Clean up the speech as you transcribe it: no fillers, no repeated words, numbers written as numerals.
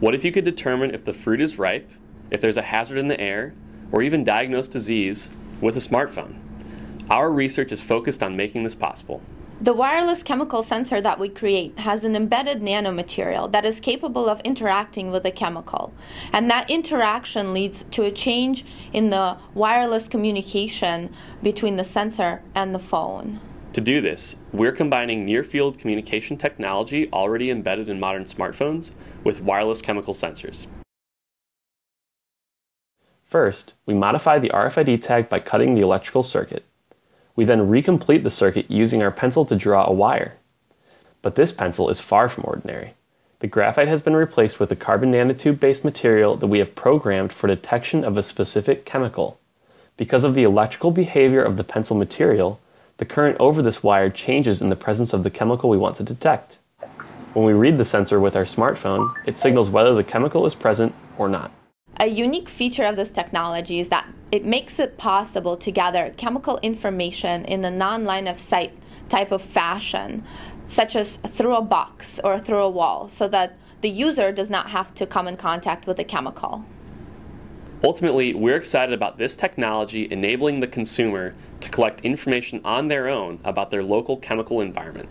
What if you could determine if the fruit is ripe, if there's a hazard in the air, or even diagnose disease with a smartphone? Our research is focused on making this possible. The wireless chemical sensor that we create has an embedded nanomaterial that is capable of interacting with a chemical. And that interaction leads to a change in the wireless communication between the sensor and the phone. To do this, we're combining near-field communication technology already embedded in modern smartphones with wireless chemical sensors. First, we modify the RFID tag by cutting the electrical circuit. We then recomplete the circuit using our pencil to draw a wire. But this pencil is far from ordinary. The graphite has been replaced with a carbon nanotube-based material that we have programmed for detection of a specific chemical. Because of the electrical behavior of the pencil material, the current over this wire changes in the presence of the chemical we want to detect. When we read the sensor with our smartphone, it signals whether the chemical is present or not. A unique feature of this technology is that it makes it possible to gather chemical information in a non-line-of-sight type of fashion, such as through a box or through a wall, so that the user does not have to come in contact with a chemical. Ultimately, we're excited about this technology enabling the consumer to collect information on their own about their local chemical environment.